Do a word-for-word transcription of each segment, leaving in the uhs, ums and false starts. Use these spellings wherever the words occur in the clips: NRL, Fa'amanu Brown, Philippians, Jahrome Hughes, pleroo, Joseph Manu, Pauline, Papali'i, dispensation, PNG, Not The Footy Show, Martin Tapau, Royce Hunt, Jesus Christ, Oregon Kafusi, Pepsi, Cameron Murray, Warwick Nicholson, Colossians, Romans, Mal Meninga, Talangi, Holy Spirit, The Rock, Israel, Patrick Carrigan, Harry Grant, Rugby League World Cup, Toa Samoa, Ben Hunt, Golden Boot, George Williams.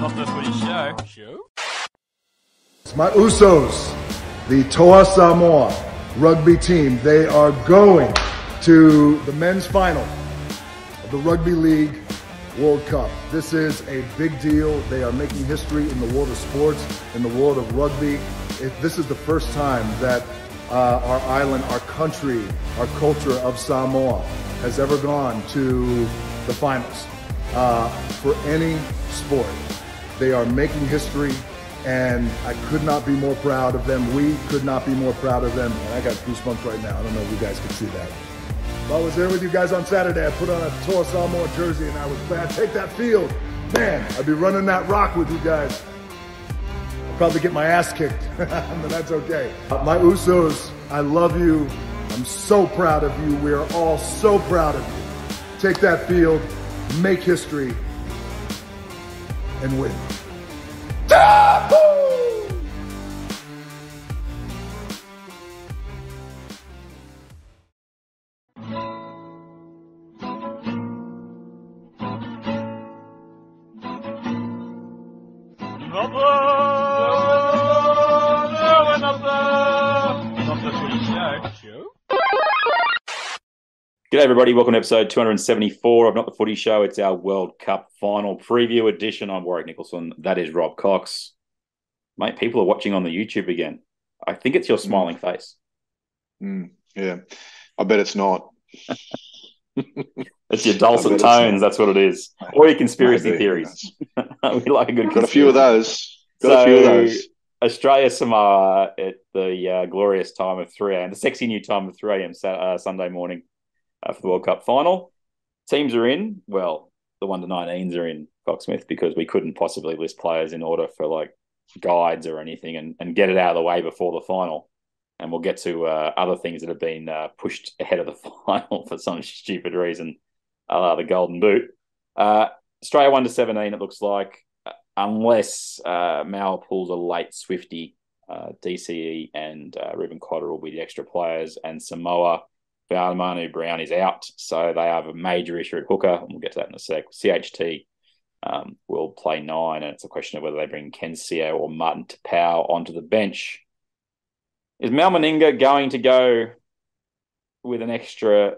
Not The Footy Show. Show? It's my Usos, the Toa Samoa rugby team. They are going to the men's final of the Rugby League World Cup. This is a big deal. They are making history in the world of sports, in the world of rugby. It, this is the first time that uh, our island, our country, our culture of Samoa has ever gone to the finals uh, for any sport. They are making history, and I could not be more proud of them. We could not be more proud of them. And I got goosebumps right now. I don't know if you guys can see that. I was there with you guys on Saturday. I put on a Toa Samoa jersey and I was glad. Take that field. Man, I'd be running that rock with you guys. I'll probably get my ass kicked, but that's okay. My Usos, I love you. I'm so proud of you. We are all so proud of you. Take that field, make history, and win. G'day everybody, welcome to episode two seventy-four of Not The Footy Show. It's our World Cup final preview edition. I'm Warwick Nicholson. That is Rob Cox. Mate, people are watching on the YouTube again. I think it's your smiling mm. face. Mm, yeah, I bet it's not. It's your dulcet tones, that's what it is. Or your conspiracy Maybe, theories. We like a good conspiracy. Got a few of those. Got so, a few of those. Australia Samoa at the uh, glorious time of three a.m., the sexy new time of three a.m. Uh, Sunday morning. Uh, for the World Cup final. Teams are in. Well, the one to nineteens are in, Cocksmith, because we couldn't possibly list players in order for like guides or anything and, and get it out of the way before the final. And we'll get to uh, other things that have been uh, pushed ahead of the final for some stupid reason, uh, the golden boot. Uh, Australia one to seventeen, it looks like, unless uh, Mal pulls a late Swifty, uh, D C E and uh, Reuben Cotter will be the extra players, and Samoa. Fa'amanu Brown is out, so they have a major issue at hooker, and we'll get to that in a sec. C H T um, will play nine, and it's a question of whether they bring Ken Sio or Martin Tapau onto the bench. Is Mal Meninga going to go with an extra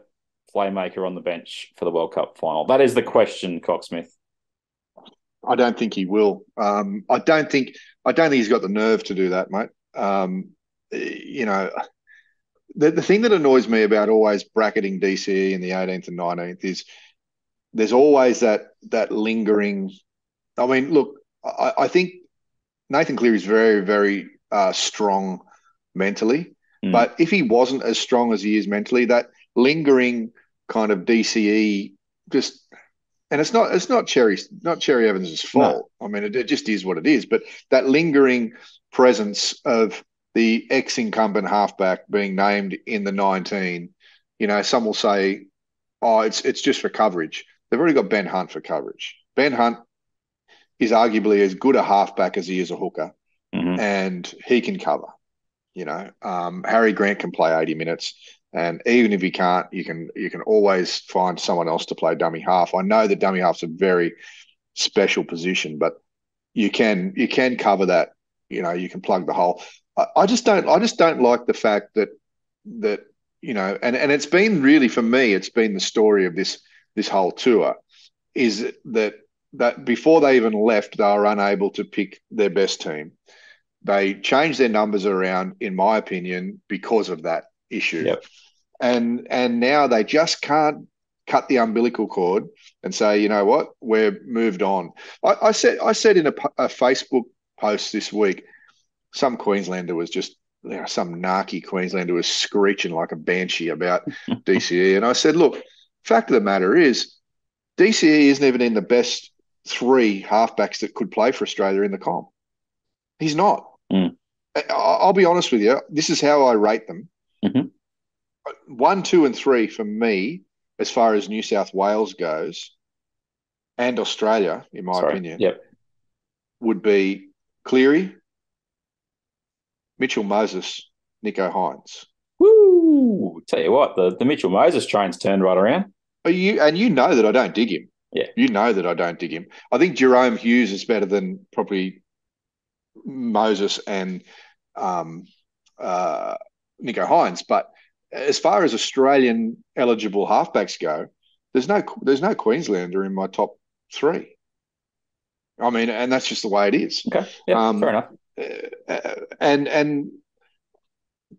playmaker on the bench for the World Cup final? That is the question, Cocksmith. I don't think he will. Um, I don't think. I don't think he's got the nerve to do that, mate. Um, you know. The, the thing that annoys me about always bracketing D C E in the eighteenth and nineteenth is there's always that that lingering. I mean, look, I, I think Nathan Cleary is very, very uh, strong mentally. Mm. But if he wasn't as strong as he is mentally, that lingering kind of D C E just, and it's not it's not Cherry not Cherry-Evans' fault. No. I mean, it, it just is what it is. But that lingering presence of the ex-incumbent halfback being named in the nineteen, you know, some will say, oh, it's it's just for coverage. They've already got Ben Hunt for coverage. Ben Hunt is arguably as good a halfback as he is a hooker, mm-hmm. and he can cover, you know. Um, Harry Grant can play eighty minutes, and even if he can't, you can, you can always find someone else to play dummy half. I know that dummy half's a very special position, but you can you can cover that, you know, you can plug the hole. I just don't. I just don't like the fact that that you know, and, and it's been really for me. It's been the story of this this whole tour, is that that before they even left, they were unable to pick their best team. They changed their numbers around, in my opinion, because of that issue, yep. and and now they just can't cut the umbilical cord and say, you know what, we're moved on. I, I said I said in a, a Facebook post this week. Some Queenslander was just, you know, some narky Queenslander was screeching like a banshee about D C E. And I said, look, fact of the matter is D C E isn't even in the best three halfbacks that could play for Australia in the comp. He's not. Mm. I'll be honest with you. This is how I rate them. Mm-hmm. One, two, and three for me, as far as New South Wales goes, and Australia, in my Sorry. opinion, yep. would be Cleary, Mitchell Moses, Nicho Hynes. Woo! Tell you what, the, the Mitchell Moses train's turned right around. Are you, and you know that I don't dig him. Yeah. You know that I don't dig him. I think Jahrome Hughes is better than probably Moses and um, uh, Nicho Hynes. But as far as Australian eligible halfbacks go, there's no there's no Queenslander in my top three. I mean, and that's just the way it is. Okay, yeah, um, fair enough. And and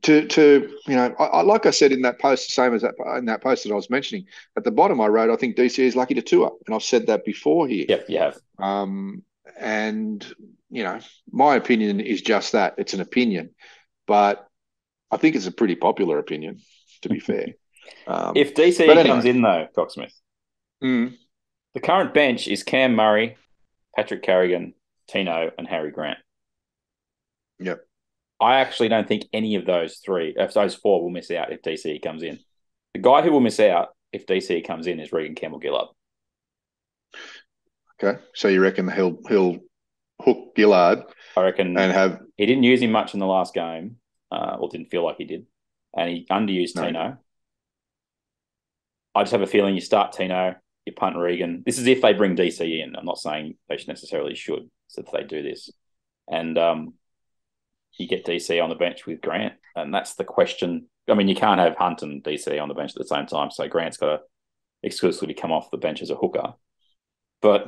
to to you know, I, I, like I said in that post, the same as that in that post that I was mentioning at the bottom, I wrote, I think D C E is lucky to tour, and I've said that before here. Yep, you have. Um, and you know, my opinion is just that. It's an opinion, but I think it's a pretty popular opinion, to be fair. Um, if D C E anyway. comes in though, Cocksmith, mm. the current bench is Cam Murray, Patrick Carrigan, Tino, and Harry Grant. Yep. I actually don't think any of those three, if those four, will miss out if D C E comes in. The guy who will miss out if D C E comes in is Reagan Campbell-Gillard. Okay, so you reckon he'll he'll hook Gillard? I reckon, and have he didn't use him much in the last game, uh, or didn't feel like he did, and he underused no. Tino. I just have a feeling you start Tino, you punt Reagan. This is if they bring D C E in. I'm not saying they necessarily should, so they do this. And um, you get D C on the bench with Grant, and that's the question. I mean, you can't have Hunt and D C on the bench at the same time, so Grant's got to exclusively come off the bench as a hooker. But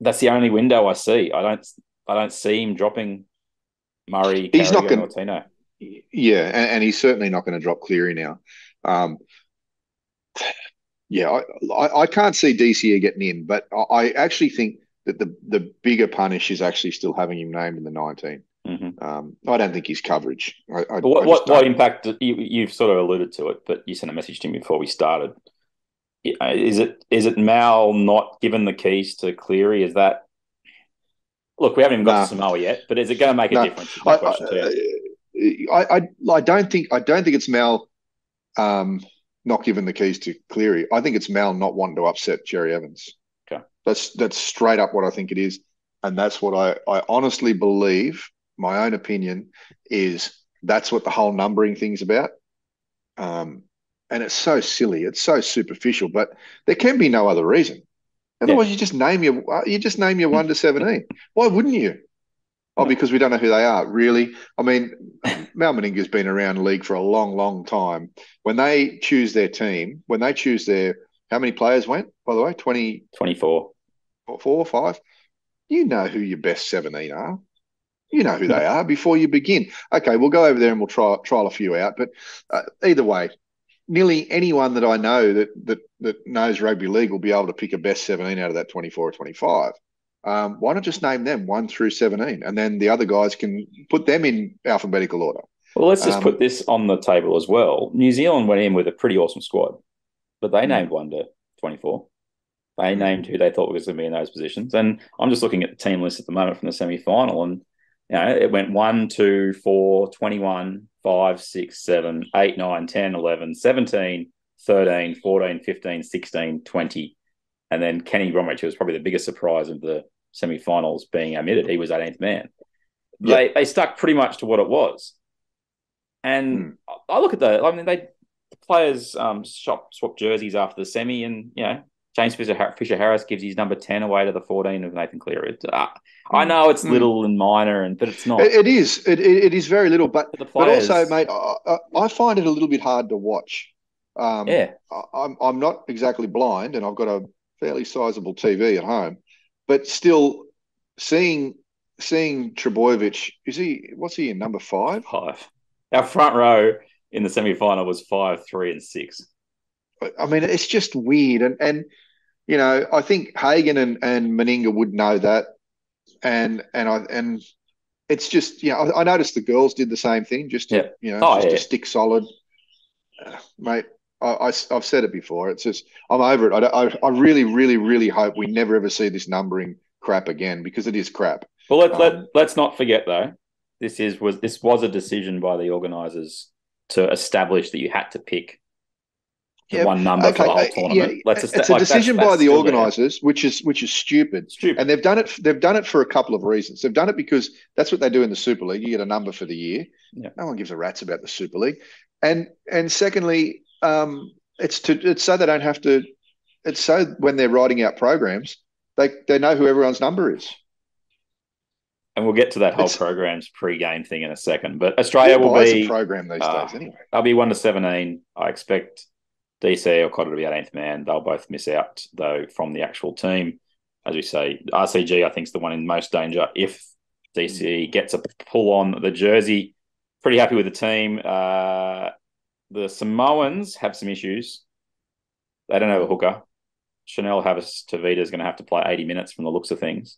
that's the only window I see. I don't I don't see him dropping Murray, he's Carrigan, not gonna, or Tino. Yeah, and, and he's certainly not going to drop Cleary now. Um Yeah, I, I, I can't see D C E getting in, but I, I actually think that the, the bigger punish is actually still having him named in the nineteen. Mm-hmm. Um, I don't think his coverage. I, I, what I what, what impact, you, you've sort of alluded to it, but you sent a message to me before we started. Is it is it Mal not given the keys to Cleary? Is that – look, we haven't even got nah. to Samoa yet, but is it going to make a nah. difference? I, I, I, I don't think I don't think it's Mal um, – not given the keys to Cleary. I think it's Mal not wanting to upset Cherry-Evans. Okay, that's that's straight up what I think it is, and that's what I, I honestly believe. My own opinion is that's what the whole numbering thing's about. Um, and it's so silly, it's so superficial, but there can be no other reason. Otherwise, yeah. you just name your you just name your one to seventeen. Why wouldn't you? Oh, because we don't know who they are, really. I mean, Mal Meninga has been around the league for a long, long time. When they choose their team, when they choose their – how many players went, by the way? twenty twenty-four Four or five? You know who your best seventeen are. You know who they are before you begin. Okay, we'll go over there and we'll try, trial a few out. But uh, either way, nearly anyone that I know that, that that knows rugby league will be able to pick a best seventeen out of that twenty-four or twenty-five. Um, why not just name them one through seventeen, and then the other guys can put them in alphabetical order? Well, let's just um, put this on the table as well. New Zealand went in with a pretty awesome squad, but they named one to twenty-four. They named who they thought was going to be in those positions. And I'm just looking at the team list at the moment from the semi-final, and you know, it went one, two, four, twenty-one, five, six, seven, eight, nine, ten, eleven, seventeen, thirteen, fourteen, fifteen, sixteen, twenty. And then Kenny Bromwich was probably the biggest surprise of the semi-finals being omitted. He was eighteenth man. Yep. They they stuck pretty much to what it was. And mm. I look at the, I mean, they the players um, shop, swap jerseys after the semi, and you know James Fisher-Harris gives his number ten away to the fourteen of Nathan Cleary. Uh, I know it's mm. little and minor, and but it's not. It, it is. It, it is very little. But, but, the players, but also, mate, I, I find it a little bit hard to watch. Um, yeah, I, I'm I'm not exactly blind, and I've got a fairly sizable T V at home, but still seeing seeing Trbojevic, is he what's he in number five? Five. Our front row in the semi final was five, three, and six. I mean, it's just weird, and and you know, I think Hagan and, and Meninga would know that, and and I and it's just you know, I, I noticed the girls did the same thing, just to, yeah. you know, oh, just yeah. to stick solid, uh, mate. I, I've said it before. It's just I'm over it. I, I, I really, really, really hope we never ever see this numbering crap again because it is crap. Well, let, um, let, let's not forget though. This is was this was a decision by the organisers to establish that you had to pick the yeah, one number okay, for the whole tournament. Yeah, let's esta- it's a like decision that's, that's by the organisers, which is which is stupid. Stupid. And they've done it. They've done it for a couple of reasons. They've done it because that's what they do in the Super League. You get a number for the year. Yeah. No one gives a rat's about the Super League. And and secondly. Um, it's to it's so they don't have to it's so when they're writing out programs, they they know who everyone's number is. And we'll get to that whole it's, program's pre-game thing in a second. But Australia will be a program these uh, days anyway. I'll be one to seventeen. I expect D C or Cotter to be eighteenth man. They'll both miss out though from the actual team. As we say, R C G I think is the one in most danger if D C E gets a pull on the jersey. Pretty happy with the team. Uh, the Samoans have some issues. They don't have a hooker. Chanel Harris-Tevita is going to have to play eighty minutes from the looks of things.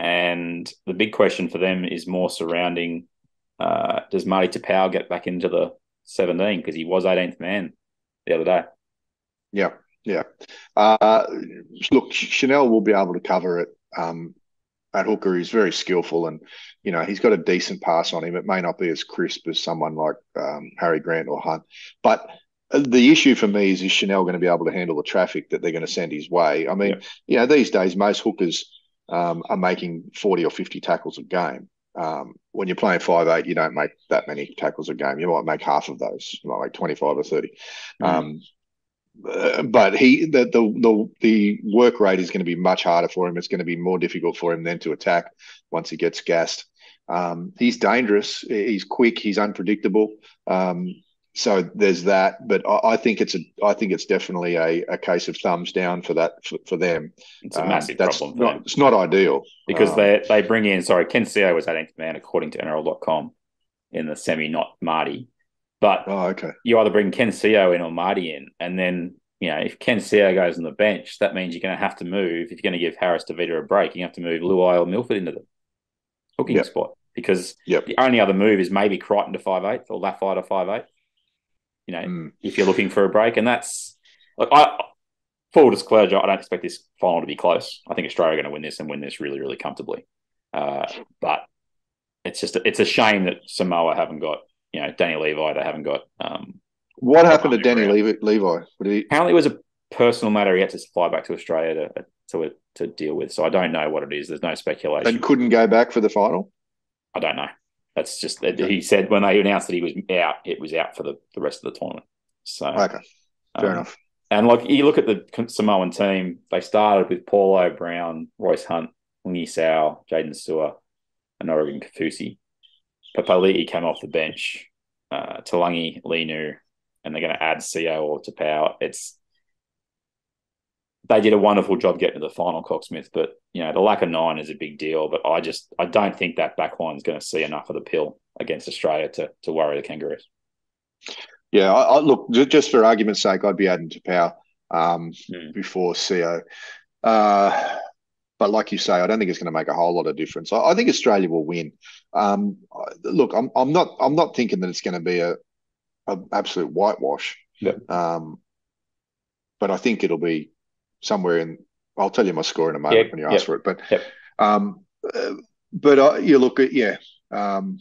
And the big question for them is more surrounding uh, does Marty Tapau get back into the seventeen? Because he was eighteenth man the other day. Yeah, yeah. Uh, look, Chanel will be able to cover it. Um, at hooker, he's very skillful and, you know, he's got a decent pass on him. It may not be as crisp as someone like um, Harry Grant or Hunt. But the issue for me is, is Chanel going to be able to handle the traffic that they're going to send his way? I mean, yeah. you know, these days most hookers – Um, are making forty or fifty tackles a game. Um, when you're playing five eight, you don't make that many tackles a game. You might make half of those, you might make twenty-five or thirty. Mm-hmm. Um, uh, but he the, the the the work rate is going to be much harder for him. It's going to be more difficult for him then to attack once he gets gassed. Um, he's dangerous. He's quick. He's unpredictable. Um, so there's that. But I, I think it's a I think it's definitely a, a case of thumbs down for that for, for them. It's a massive um, that's problem. For not, them. It's not ideal because um, they they bring in sorry Ken Sio was eighteenth man according to N R L dot com in the semi, not Marty. But oh, okay. You either bring Ken Sio in or Marty in, and then you know if Ken Sio goes on the bench, that means you're going to have to move. If you're going to give Harris-Tevita a break, you have to move Luai or Milford into the hooking yep. spot because yep. the only other move is maybe Crichton to five eight or Lafai to five eight. You know, mm. if you're looking for a break, and that's like I full disclosure, I don't expect this final to be close. I think Australia are going to win this and win this really, really comfortably. Uh, but it's just a, it's a shame that Samoa haven't got you know Danny Levi. They haven't got um, what happened to Danny Levi? Levi? He... Apparently, it was a personal matter. He had to fly back to Australia to to to deal with. So I don't know what it is. There's no speculation. And couldn't go back for the final. I don't know. That's just okay. He said when they announced that he was out, it was out for the, the rest of the tournament. So okay, fair um, enough. And like you look at the Samoan team, they started with Paulo Brown, Royce Hunt, Lungi Sau, Jaden Sewer, and Oregon Kafusi. Papali'i came off the bench, uh, Talangi, Linu, and they're going to add Sio or Tapau. It's they did a wonderful job getting to the final, Cocksmith, but you know the lack of nine is a big deal. But I just I don't think that back line is going to see enough of the pill against Australia to to worry the Kangaroos. Yeah, I, I, look, just for argument's sake, I'd be adding Tapau um, mm. before C O. Uh, but like you say, I don't think it's going to make a whole lot of difference. I, I think Australia will win. Um, look, I'm I'm not I'm not thinking that it's going to be a, a absolute whitewash. Yep. Um, but I think it'll be. Somewhere in, I'll tell you my score in a moment yep, when you ask yep, for it. But, yep. um, uh, but uh, you look at yeah, um,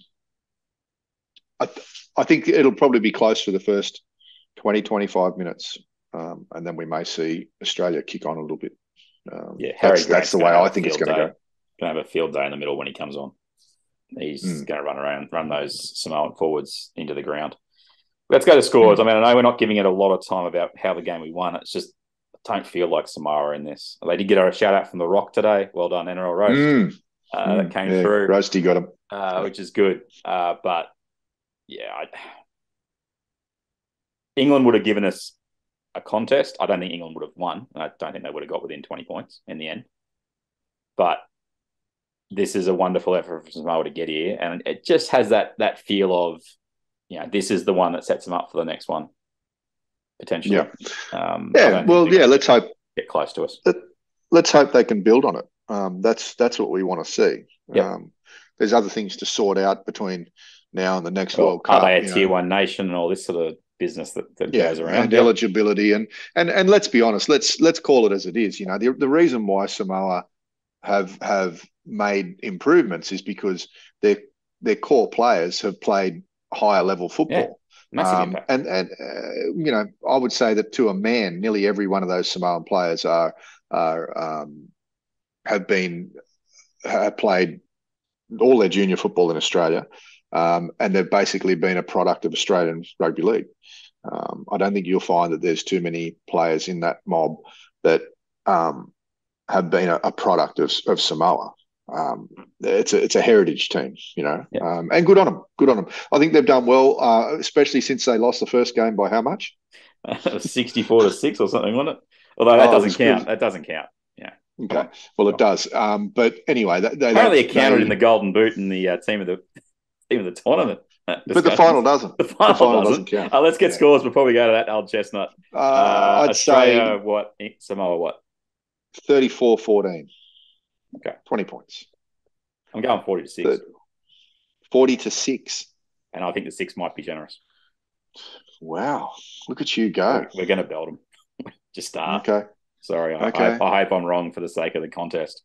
I th- I think it'll probably be close for the first twenty, twenty-five minutes, um, and then we may see Australia kick on a little bit. Um, yeah, Harry that's, that's the way I think it's going to go. Going to have a field day in the middle when he comes on. He's mm. going to run around, run those Samoan forwards into the ground. Let's go to scores. Mm. I mean, I know we're not giving it a lot of time about how the game we won. It's just. Don't feel like Samoa in this. They did get a shout out from The Rock today. Well done, N R L Roast. Mm. Uh, mm. That came yeah, through. Roasty got him, uh, which is good. Uh, but yeah, I... England would have given us a contest. I don't think England would have won. I don't think they would have got within twenty points in the end. But this is a wonderful effort for Samoa to get here, and it just has that that feel of, you know, this is the one that sets them up for the next one. Potentially, yeah. Um, yeah. Well, yeah. Let's hope get close to us. Let, let's hope they can build on it. Um, that's that's what we want to see. Yep. Um, there's other things to sort out between now and the next well, World Cup. Are they a tier know. one nation and all this sort of business that, that yeah, goes around? And yep. eligibility and and and let's be honest. Let's let's call it as it is. You know, the the reason why Samoa have have made improvements is because their their core players have played higher level football. Yeah. Um, and, and uh, you know, I would say that to a man, nearly every one of those Samoan players are are um, have been have played all their junior football in Australia, um, and they've basically been a product of Australian rugby league. Um, I don't think you'll find that there's too many players in that mob that um, have been a, a product of, of Samoa. Um, it's a it's a heritage team, you know, yeah. um, and good on them. Good on them. I think they've done well, uh, especially since they lost the first game by how much? Sixty-four to six or something, wasn't it? Although that oh, doesn't count. Good. That doesn't count. Yeah. Okay. Well, it does. Um, but anyway, they, they apparently it counted in the Golden Boot in the uh, team of the team of the tournament. But the final doesn't. The final, the final doesn't. doesn't count. Uh, let's get yeah. scores before we go to that old chestnut. Uh, uh, I'd Australia, say what Samoa what? thirty-four fourteen. Okay, twenty points. I'm going forty to six. Forty to six, and I think the six might be generous. Wow, look at you go! We're going to belt them. Just start. Okay. Sorry, I, okay. I, I hope I'm wrong for the sake of the contest.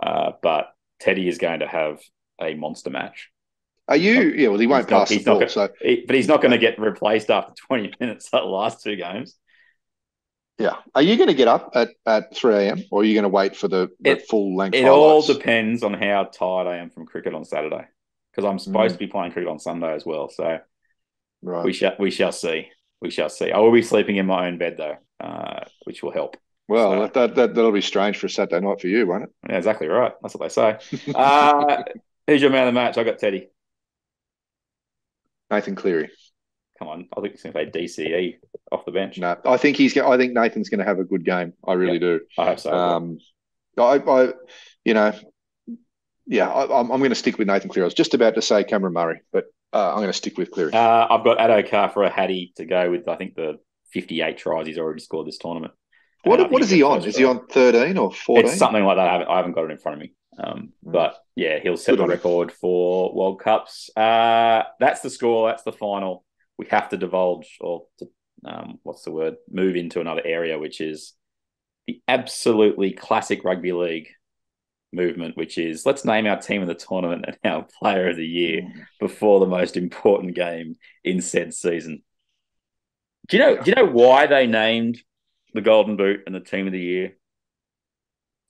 Uh, but Teddy is going to have a monster match. Are you? Not, yeah. Well, he won't pass not, the ball, gonna, so. He, but he's not going to get replaced after twenty minutes of the last two games. Yeah. Are you going to get up at, at three a.m. or are you going to wait for the, the it, full length? It highlights? All depends on how tired I am from cricket on Saturday, because I'm supposed mm. to be playing cricket on Sunday as well. So right. we shall we shall see. We shall see. I will be sleeping in my own bed though, uh, which will help. Well, so, that, that, that, that'll be strange for a Saturday night for you, won't it? Yeah, exactly right. That's what they say. uh, who's your man of the match? I got Teddy. Nathan Cleary. Come on, I think he's going to play D C E off the bench. No, I think he's. I think Nathan's going to have a good game. I really yeah, do. I hope so. Um, I, I, you know, yeah, I, I'm going to stick with Nathan Cleary. I was just about to say Cameron Murray, but uh, I'm going to stick with Cleary. Uh, I've got Addo-Carr for a Hattie to go with. I think the fifty-eight tries he's already scored this tournament. What What is he on? Is he on thirteen or fourteen? It's something like that. I haven't, I haven't got it in front of me. Um, mm. But yeah, he'll set the record for World Cups. Uh, that's the score. That's the final. We have to divulge or to, um, what's the word? Move into another area, which is the absolutely classic rugby league movement, which is let's name our team of the tournament and our player of the year before the most important game in said season. Do you know? Do you know why they named the Golden Boot and the team of the year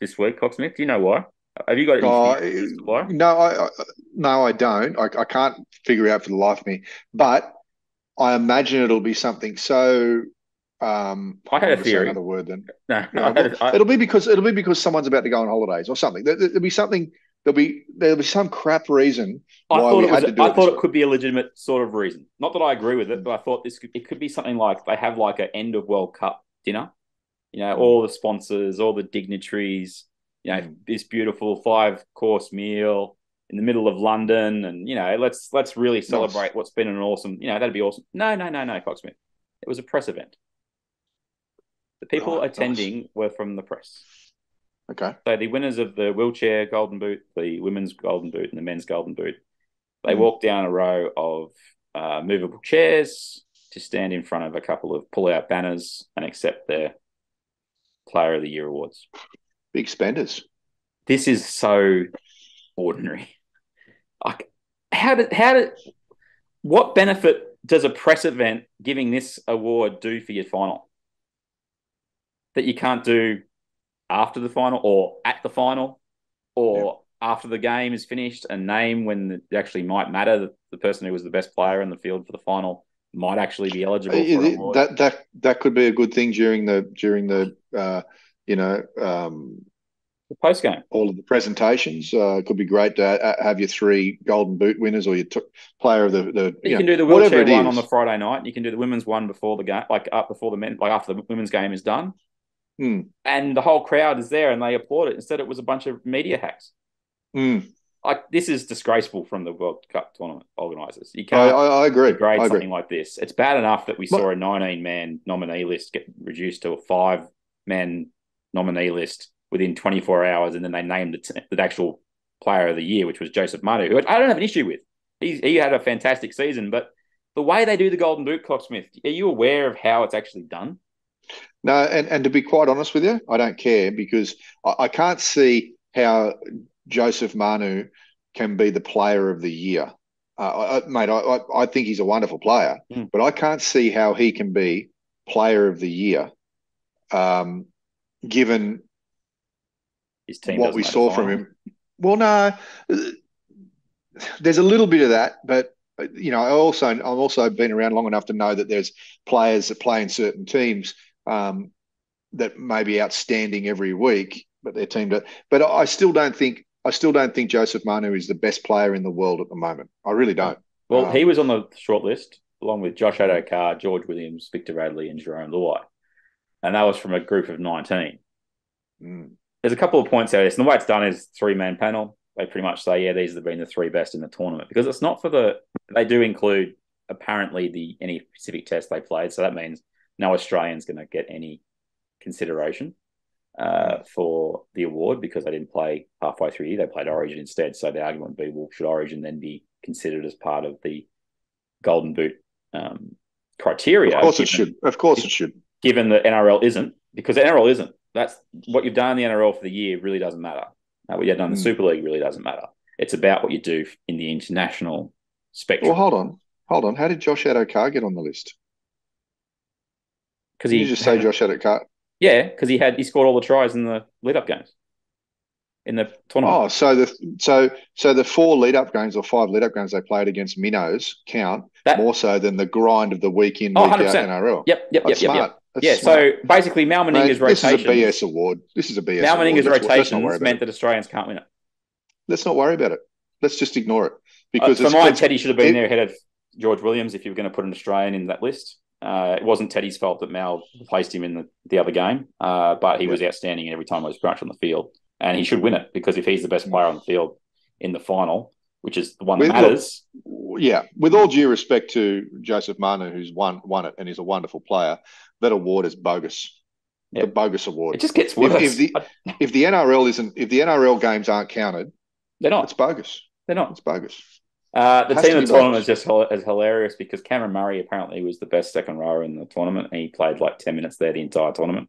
this week, Cox Smith? Do you know why? Have you got anything? Uh, why? No, I, I no, I don't. I, I can't figure out for the life of me, but. I imagine it'll be something so. Um, I had a theory. Another word then. No, no I had, I, it'll be because it'll be because someone's about to go on holidays or something. There, there'll be something. There'll be there'll be some crap reason. I why thought we it was. Had to do I it thought it way. Could be a legitimate sort of reason. Not that I agree with it, but I thought this could, it could be something like they have like an end of World Cup dinner. You know, all the sponsors, all the dignitaries. You know, this beautiful five course meal. In the middle of London, and you know, let's let's really celebrate nice. What's been an awesome, you know, that'd be awesome. No, no, no, no, Coxsmith. It was a press event. The people oh, attending nice. Were from the press. Okay. So the winners of the wheelchair Golden Boot, the women's Golden Boot, and the men's Golden Boot, they mm. walked down a row of uh, movable chairs to stand in front of a couple of pull-out banners and accept their Player of the Year awards. Big spenders. This is so ordinary. Like, how did how did what benefit does a press event giving this award do for your final that you can't do after the final or at the final or yeah. after the game is finished and name when it actually might matter that the person who was the best player in the field for the final might actually be eligible uh, for an award. That that that could be a good thing during the during the uh, you know. Um... Post game, all of the presentations uh, could be great to uh, have your three Golden Boot winners or your t- player of the. the you, you can know, do the wheelchair one on the Friday night. And you can do the women's one before the game, like up before the men, like after the women's game is done, mm. and the whole crowd is there and they applaud it. Instead, it was a bunch of media hacks. Mm. Like this is disgraceful from the World Cup tournament organisers. You can't. I, I, I agree. Degrade I agree. Something like this. It's bad enough that we saw a nineteen-man nominee list get reduced to a five-man nominee list. Within twenty-four hours, and then they named the, t- the actual player of the year, which was Joseph Manu, who I don't have an issue with. He's, he had a fantastic season, but the way they do the Golden Boot, Coxsmith, are you aware of how it's actually done? No, and, and to be quite honest with you, I don't care because I, I can't see how Joseph Manu can be the player of the year. Uh, I, mate, I, I think he's a wonderful player, mm. but I can't see how he can be player of the year um, given... His team what we saw from him. Well, no, there's a little bit of that, but you know, I also I've also been around long enough to know that there's players that play in certain teams um, that may be outstanding every week, but their team does. But I still don't think I still don't think Joseph Manu is the best player in the world at the moment. I really don't. Well, um, he was on the short list along with Josh Addo-Carr, George Williams, Victor Radley, and Jahrome Levi, and that was from a group of nineteen. Mm. There's a couple of points out of this, and the way it's done is three-man panel. They pretty much say, yeah, these have been the three best in the tournament, because it's not for the – they do include apparently the any specific test they played, so that means no Australian's going to get any consideration uh, for the award because they didn't play halfway through the year. They played Origin instead, so the argument would be, well, should Origin then be considered as part of the Golden Boot um, criteria? Of course given, it should. Of course it should. Given that N R L isn't, because the N R L isn't. That's what you've done in the N R L for the year really doesn't matter. Uh, what you've done in the mm. Super League really doesn't matter. It's about what you do in the international spectrum. Well, hold on. Hold on. How did Josh Addo-Carr get on the list? Because he did you just say Josh Addo-Carr. Yeah, because he had he scored all the tries in the lead-up games in the tournament. Oh, so the so so the four lead-up games or five lead-up games they played against minnows count that, more so than the grind of the week in, week oh, out N R L. Yep, yep, That's yep, smart. yep. That's yeah, smart. So basically, Mal Meninga's rotations. This is a B S award. This is a B S. Mal Meninga's rotations meant that Australians can't win it. Let's not worry about it. Let's just ignore it because uh, for mine, Teddy should have been it, there ahead of George Williams if you were going to put an Australian in that list. Uh, it wasn't Teddy's fault that Mal placed him in the, the other game, uh, but he yeah. was outstanding every time he was crouched on the field, and he should win it because if he's the best player on the field in the final, which is the one that with, matters. Look, yeah, with all due respect to Joseph Manu, who's won won it and is a wonderful player. That award is bogus. Yep. The bogus award. It just gets worse. If, if, the, if the N R L isn't, if the N R L games aren't counted, they're not. It's bogus. They're not. It's bogus. Uh, the team in the tournament is just is hilarious because Cameron Murray apparently was the best second rower in the tournament, and he played like ten minutes there the entire tournament.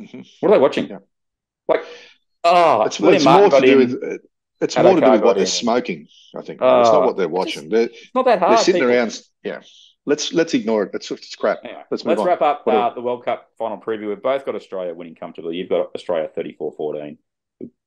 Mm-hmm. What are they watching? Yeah. Like, oh, it's, it's more to do in, with it's more to do with what in. they're smoking. I think oh, it's not what they're watching. Just, they're, it's not that hard. They're sitting people. around. Yeah. Let's let's ignore it. It's, it's crap. Anyway, let's move let's on. wrap up uh, the World Cup final preview. We've both got Australia winning comfortably. You've got Australia thirty-four fourteen.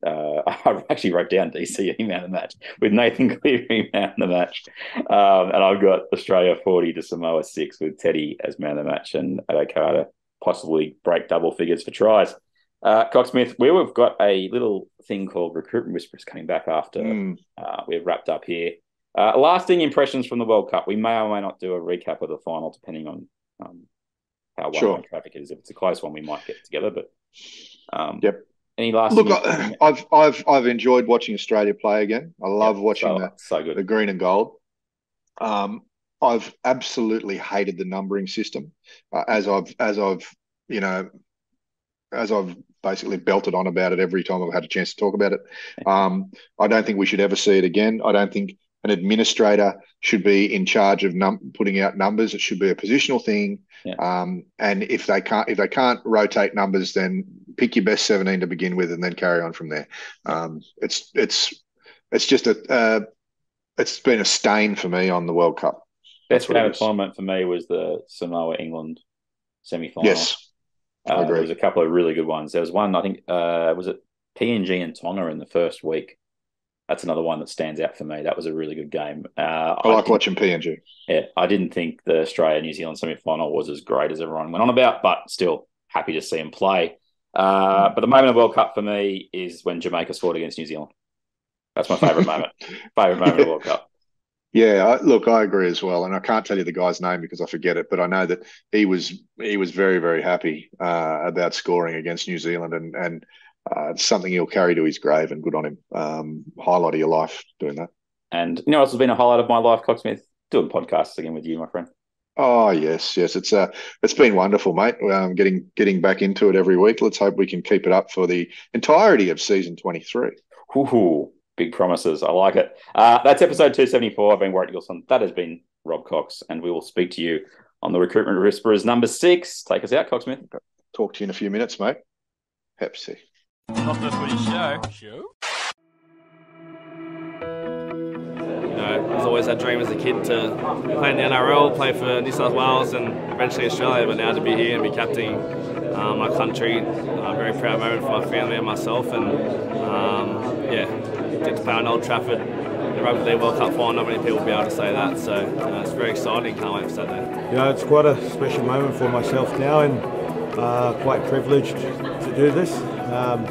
Uh, I actually wrote down D C E man of the match with Nathan Cleary man of the match. Um, and I've got Australia forty to Samoa six with Teddy as man of the match and Addo-Carr to possibly break double figures for tries. Uh, Cocksmith, where we've got a little thing called Recruitment Whisperers coming back after mm. uh, we've wrapped up here. Uh, lasting impressions from the World Cup. We may or may not do a recap of the final, depending on um, how wide sure. traffic is. If it's a close one, we might get together. But um, yep. Any last look? I, I've I've I've enjoyed watching Australia play again. I love yep. watching so, that. So good. The green and gold. Um, I've absolutely hated the numbering system, uh, as I've as I've you know, as I've basically belted on about it every time I've had a chance to talk about it. Um, I don't think we should ever see it again. I don't think. An administrator should be in charge of num- putting out numbers. It should be a positional thing. Yeah. Um, and if they can't, if they can't rotate numbers, then pick your best seventeen to begin with, and then carry on from there. Um, it's it's it's just a uh, it's been a stain for me on the World Cup. Best game of tournament for me was the Samoa England semi final. Yes, uh, I agree. There was a couple of really good ones. There was one I think uh, was it P N G and Tonga in the first week. That's another one that stands out for me. That was a really good game. Uh, I like I watching P N G. Yeah, I didn't think the Australia-New Zealand semi-final was as great as everyone went on about, but still happy to see him play. Uh, but the moment of World Cup for me is when Jamaica scored against New Zealand. That's my favourite moment. Favourite moment of World Cup. Yeah, look, I agree as well. And I can't tell you the guy's name because I forget it, but I know that he was he was very, very happy uh, about scoring against New Zealand and and. Uh, it's something he'll carry to his grave, and good on him. Um, highlight of your life doing that. And you know, it's been a highlight of my life, Cocksmith, doing podcasts again with you, my friend. Oh yes, yes, it's uh, it's been wonderful, mate. Um, getting getting back into it every week. Let's hope we can keep it up for the entirety of season twenty-three. Ooh, big promises. I like it. Uh, that's episode two seventy-four. I've been Warwick Nicholson. That has been Rob Cox, and we will speak to you on the Recruitment Whisperers number six. Take us out, Cocksmith. Talk to you in a few minutes, mate. Pepsi. Not The Footy Show. Show? You know, I was always that dream as a kid to play in the N R L, play for New South Wales and eventually Australia, but now to be here and be captaining um, my country, a very proud moment for my family and myself. And um, yeah, get to play on Old Trafford, the Rugby League World Cup final, not many people will be able to say that, so uh, it's very exciting, can't wait for Saturday. You know, it's quite a special moment for myself now, and uh, quite privileged to do this. Um,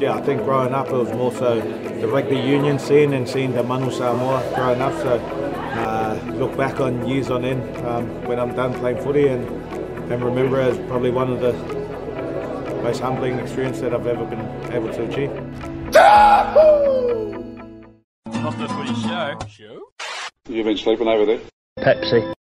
yeah, I think growing up it was more so the rugby union scene and seeing the Manu Samoa growing up. So uh, look back on years on end um, when I'm done playing footy and, and remember it as probably one of the most humbling experiences that I've ever been able to achieve. Not The Footy Show. Show? You've been sleeping over there? Pepsi.